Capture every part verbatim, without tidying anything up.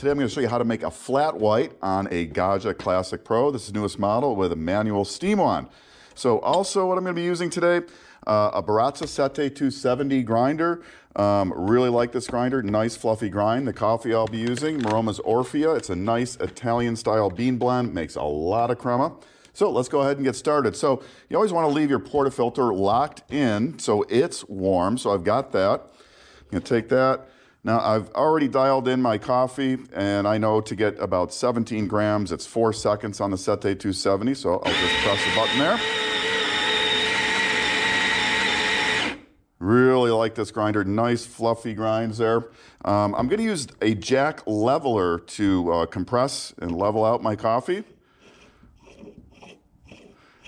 Today I'm going to show you how to make a flat white on a Gaggia Classic Pro. This is the newest model with a manual steam on. So also what I'm going to be using today, uh, a Baratza Sette two seventy grinder. Um, really like this grinder, nice fluffy grind. The coffee I'll be using, Maroma's Orfea. It's a nice Italian style bean blend, makes a lot of crema. So let's go ahead and get started. So you always want to leave your portafilter locked in so it's warm. So I've got that. I'm going to take that. Now I've already dialed in my coffee, and I know to get about seventeen grams, it's four seconds on the Sette two seventy. So I'll just press the button there. Really like this grinder, nice fluffy grinds there. Um, I'm gonna use a jack leveler to uh, compress and level out my coffee.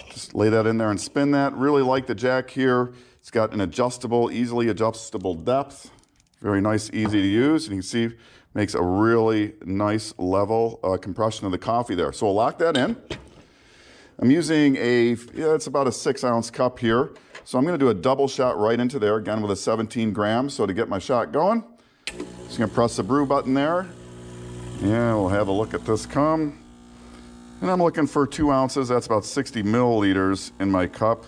Just lay that in there and spin that. Really like the jack here. It's got an adjustable, easily adjustable depth. Very nice, easy to use, and you can see it makes a really nice level uh, compression of the coffee there. So we'll lock that in. I'm using a, yeah, it's about a six ounce cup here. So I'm gonna do a double shot right into there, again with a seventeen grams. So to get my shot going, just gonna press the brew button there. Yeah, we'll have a look at this come. And I'm looking for two ounces, that's about sixty milliliters in my cup.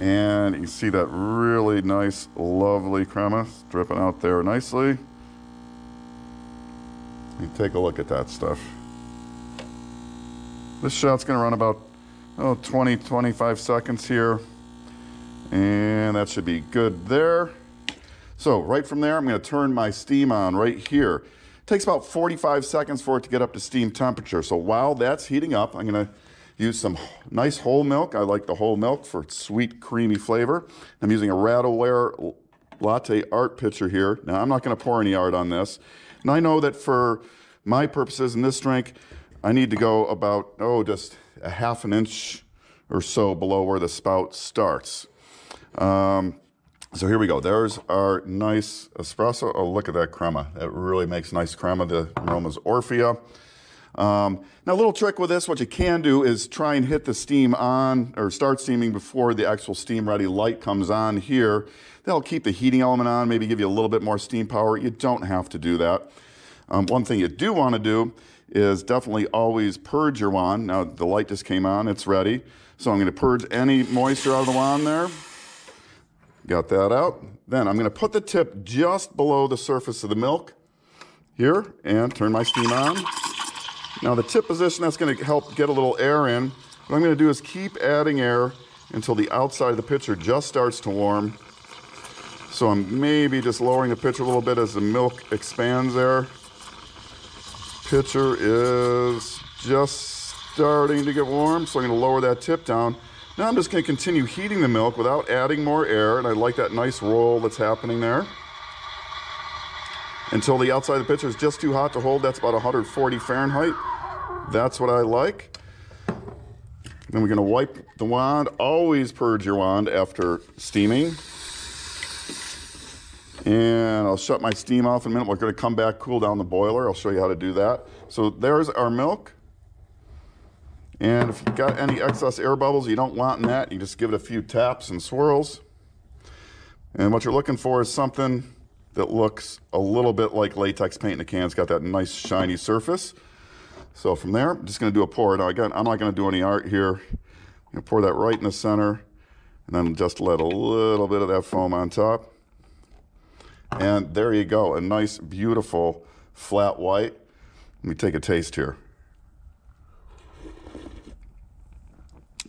And you see that really nice, lovely crema dripping out there nicely. You take a look at that stuff. This shot's gonna run about oh, twenty, twenty-five seconds here. And that should be good there. So right from there, I'm gonna turn my steam on right here. It takes about forty-five seconds for it to get up to steam temperature. So while that's heating up, I'm gonna use some nice whole milk. I like the whole milk for its sweet, creamy flavor. I'm using a Rattleware latte art pitcher here. Now, I'm not going to pour any art on this. And I know that for my purposes in this drink, I need to go about, oh, just a half an inch or so below where the spout starts. Um, so here we go. There's our nice espresso. Oh, look at that crema. That really makes nice crema, the Maroma's Orfea. Um, now a little trick with this, what you can do is try and hit the steam on or start steaming before the actual steam ready light comes on here. That'll keep the heating element on, maybe give you a little bit more steam power. You don't have to do that. Um, one thing you do want to do is definitely always purge your wand. Now the light just came on, it's ready. So I'm going to purge any moisture out of the wand there. Got that out. Then I'm going to put the tip just below the surface of the milk here and turn my steam on. Now the tip position, that's going to help get a little air in. What I'm going to do is keep adding air until the outside of the pitcher just starts to warm. So I'm maybe just lowering the pitcher a little bit as the milk expands there. Pitcher is just starting to get warm, so I'm going to lower that tip down. Now I'm just going to continue heating the milk without adding more air, and I like that nice roll that's happening there. Until the outside of the pitcher is just too hot to hold. That's about one hundred forty Fahrenheit. That's what I like. Then we're gonna wipe the wand. Always purge your wand after steaming. And I'll shut my steam off in a minute. We're gonna come back, cool down the boiler. I'll show you how to do that. So there's our milk. And if you've got any excess air bubbles you don't want in that, you just give it a few taps and swirls. And what you're looking for is something that looks a little bit like latex paint in a can. It's got that nice shiny surface. So from there, I'm just gonna do a pour. Now again, I'm not gonna do any art here. I'm gonna pour that right in the center and then just let a little bit of that foam on top. And there you go, a nice, beautiful flat white. Let me take a taste here.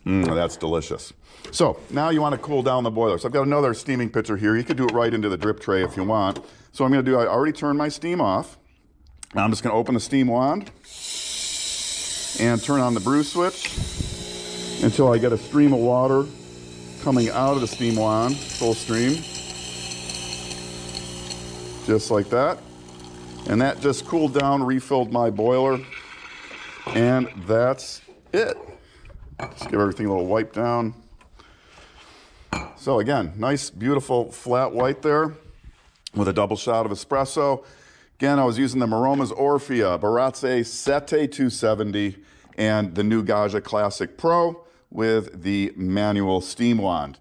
Mm, that's delicious. So now you want to cool down the boiler. So I've got another steaming pitcher here. You could do it right into the drip tray if you want. So I'm going to do, I already turned my steam off. Now I'm just going to open the steam wand and turn on the brew switch until I get a stream of water coming out of the steam wand, full stream. Just like that. And that just cooled down, refilled my boiler. And that's it. Just give everything a little wipe down. So again, nice, beautiful flat white there with a double shot of espresso. Again, I was using the Maroma's Orfea, Baratza Sette two seventy, and the new Gaggia Classic Pro with the manual steam wand.